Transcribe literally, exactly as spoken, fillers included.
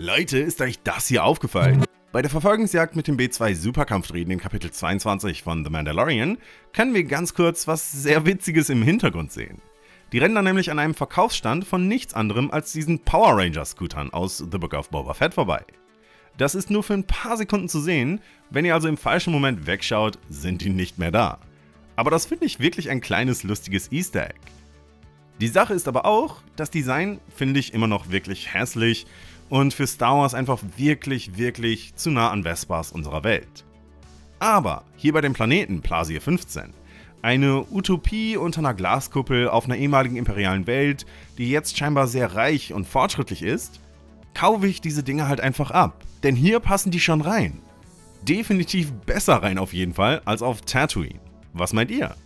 Leute, ist euch das hier aufgefallen? Bei der Verfolgungsjagd mit dem B zwei Superkampfdrehen in Kapitel zweiundzwanzig von The Mandalorian können wir ganz kurz was sehr Witziges im Hintergrund sehen. Die rennen da nämlich an einem Verkaufsstand von nichts anderem als diesen Power Ranger Scootern aus The Book of Boba Fett vorbei. Das ist nur für ein paar Sekunden zu sehen, wenn ihr also im falschen Moment wegschaut, sind die nicht mehr da. Aber das finde ich wirklich ein kleines lustiges Easter Egg. Die Sache ist aber auch, das Design finde ich immer noch wirklich hässlich und für Star Wars einfach wirklich, wirklich zu nah an Vespas unserer Welt. Aber hier bei dem Planeten Plasier fünfzehn, eine Utopie unter einer Glaskuppel auf einer ehemaligen imperialen Welt, die jetzt scheinbar sehr reich und fortschrittlich ist, kaufe ich diese Dinge halt einfach ab, denn hier passen die schon rein. Definitiv besser rein auf jeden Fall als auf Tatooine. Was meint ihr?